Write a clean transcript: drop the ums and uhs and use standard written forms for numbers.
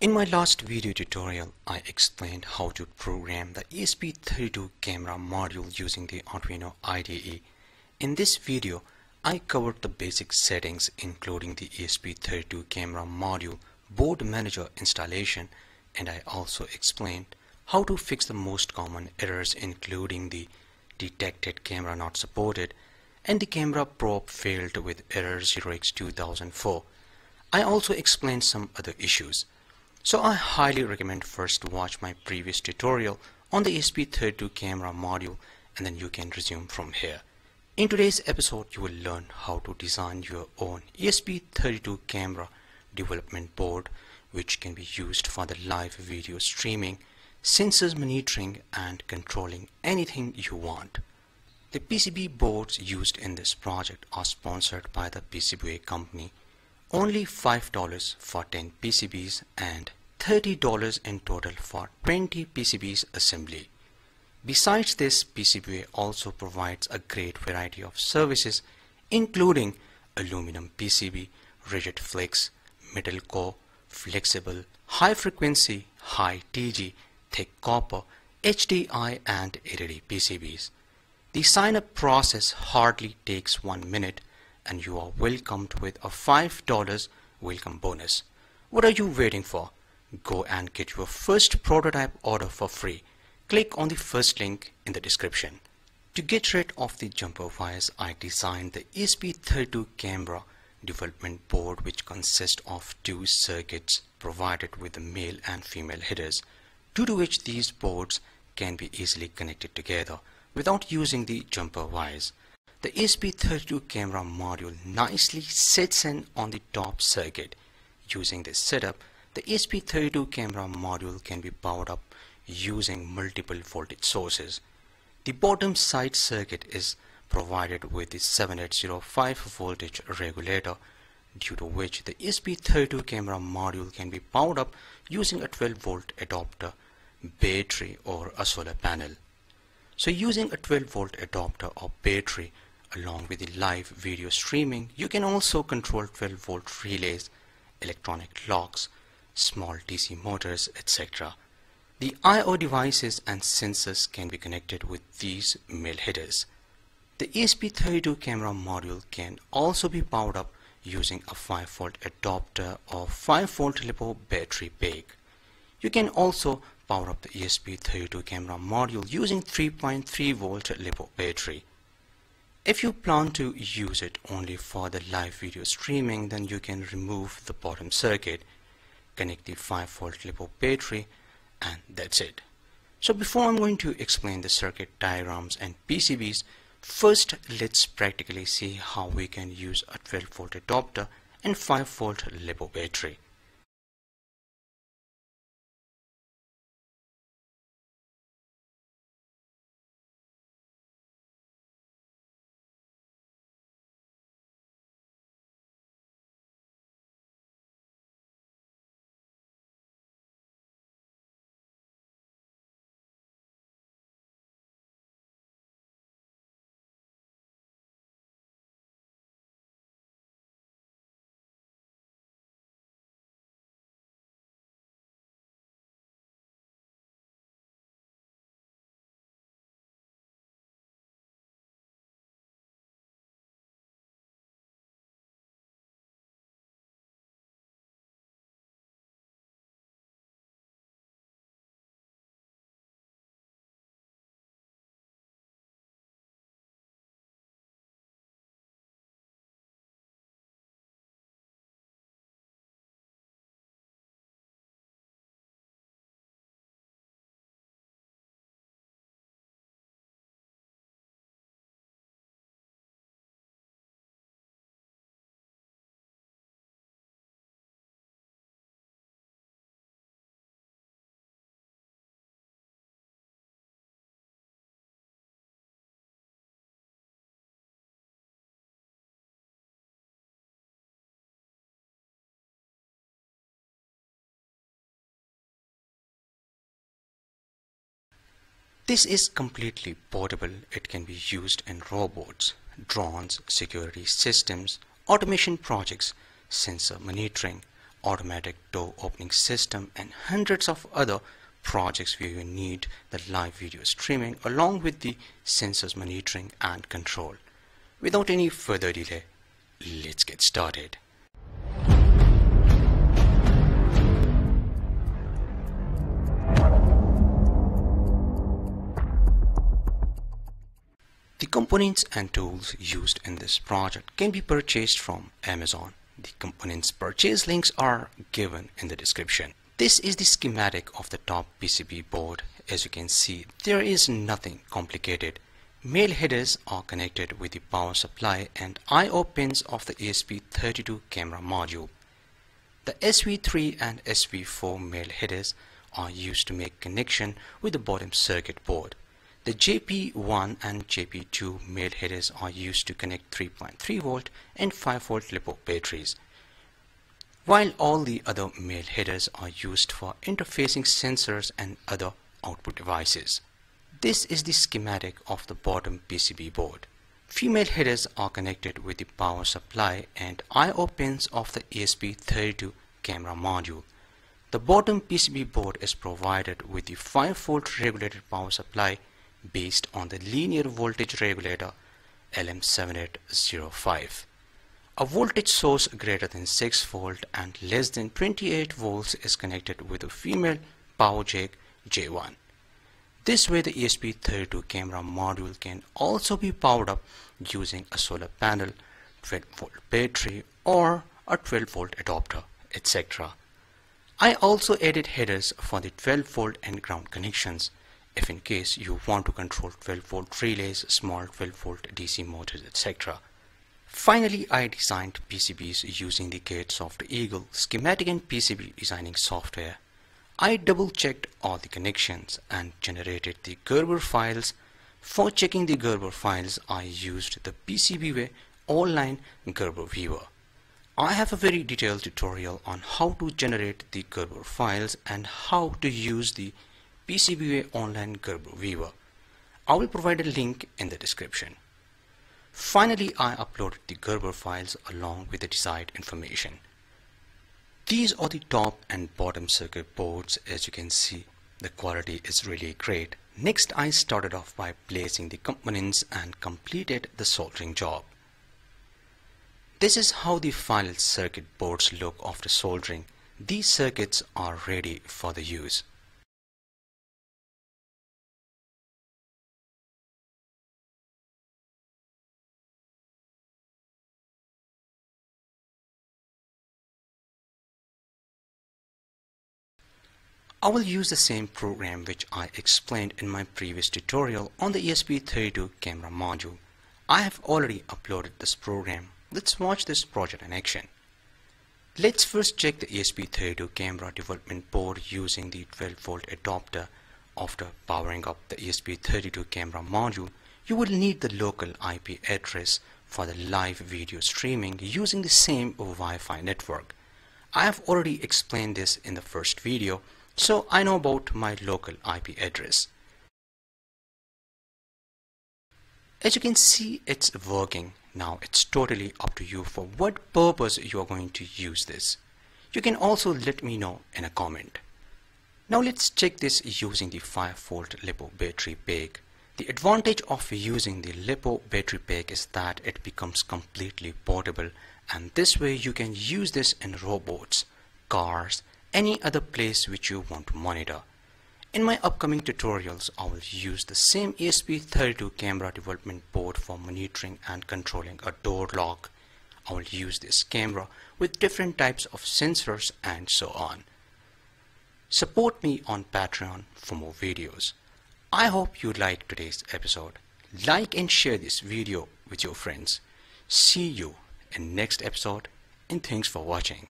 In my last video tutorial, I explained how to program the ESP32 camera module using the Arduino IDE. In this video, I covered the basic settings including the ESP32 camera module, board manager installation, and I also explained how to fix the most common errors including the detected camera not supported and the camera probe failed with error 0x2004. I also explained some other issues. So I highly recommend first watch my previous tutorial on the ESP32 camera module and then you can resume from here. In today's episode, you will learn how to design your own ESP32 camera development board, which can be used for the live video streaming, sensors monitoring and controlling anything you want. The PCB boards used in this project are sponsored by the PCBWay company. Only $5 for 10 PCBs and $30 in total for 20 PCBs assembly. Besides this, PCBWay also provides a great variety of services including aluminum PCB, rigid flex, metal core, flexible, high frequency, high TG, thick copper, HDI and LED PCBs. The sign-up process hardly takes 1 minute and you are welcomed with a $5 welcome bonus. What are you waiting for? Go and get your first prototype order for free. Click on the first link in the description. To get rid of the jumper wires, I designed the ESP32 camera development board, which consists of two circuits provided with the male and female headers, due to which these boards can be easily connected together without using the jumper wires. The ESP32 camera module nicely sits in on the top circuit. Using this setup, the ESP32 camera module can be powered up using multiple voltage sources. The bottom side circuit is provided with the 7805 voltage regulator, due to which the ESP32 camera module can be powered up using a 12 volt adapter, battery or a solar panel. So using a 12 volt adapter or battery along with the live video streaming, you can also control 12 volt relays, electronic clocks, small DC motors, etc. The I/O devices and sensors can be connected with these male headers. The ESP32 camera module can also be powered up using a 5 volt adapter or 5 volt LiPo battery pack. You can also power up the ESP32 camera module using 3.3 volt LiPo battery. If you plan to use it only for the live video streaming, then you can remove the bottom circuit, connect the 5 volt LiPo battery, and that's it. So before I'm going to explain the circuit diagrams and PCBs, first let's practically see how we can use a 12 volt adapter and 5 volt LiPo battery. This is completely portable. It can be used in robots, drones, security systems, automation projects, sensor monitoring, automatic door opening system, and hundreds of other projects where you need the live video streaming along with the sensors monitoring and control. Without any further delay, let's get started. The components and tools used in this project can be purchased from Amazon. The components purchase links are given in the description. This is the schematic of the top PCB board. As you can see, there is nothing complicated. Male headers are connected with the power supply and I/O pins of the ESP32 camera module. The SV3 and SV4 male headers are used to make connection with the bottom circuit board. The JP1 and JP2 male headers are used to connect 3.3 volt and 5 volt LiPo batteries, while all the other male headers are used for interfacing sensors and other output devices. This is the schematic of the bottom PCB board. Female headers are connected with the power supply and I/O pins of the ESP32 camera module. The bottom PCB board is provided with the 5 volt regulated power supply based on the linear voltage regulator LM7805. A voltage source greater than 6 volt and less than 28 volts is connected with a female power jack J1. This way the ESP32 camera module can also be powered up using a solar panel, 12 volt battery or a 12 volt adapter, etc. I also added headers for the 12 volt and ground connections if in case you want to control 12 volt relays, small 12 volt DC motors, etc. Finally, I designed PCBs using the CadSoft Eagle schematic and PCB designing software. I double checked all the connections and generated the Gerber files. For checking the Gerber files, I used the PCBWay online Gerber viewer. I have a very detailed tutorial on how to generate the Gerber files and how to use the PCBWay online Gerber viewer. I will provide a link in the description. Finally, I uploaded the Gerber files along with the desired information. These are the top and bottom circuit boards. As you can see, the quality is really great. Next, I started off by placing the components and completed the soldering job. This is how the final circuit boards look after soldering. These circuits are ready for the use. I will use the same program which I explained in my previous tutorial on the ESP32 camera module. I have already uploaded this program. Let's watch this project in action. Let's first check the ESP32 camera development board using the 12 volt adapter. After powering up the ESP32 camera module, you will need the local IP address for the live video streaming using the same Wi-Fi network. I have already explained this in the first video, so I know about my local IP address. As you can see, it's working. Now it's totally up to you for what purpose you are going to use this. You can also let me know in a comment. Now let's check this using the 5 volt LiPo battery pack. The advantage of using the LiPo battery pack is that it becomes completely portable, and this way you can use this in robots, cars, any other place which you want to monitor. In my upcoming tutorials, I will use the same ESP32 camera development board for monitoring and controlling a door lock. I will use this camera with different types of sensors and so on. Support me on Patreon for more videos. I hope you liked today's episode. Like and share this video with your friends. See you in next episode, and thanks for watching.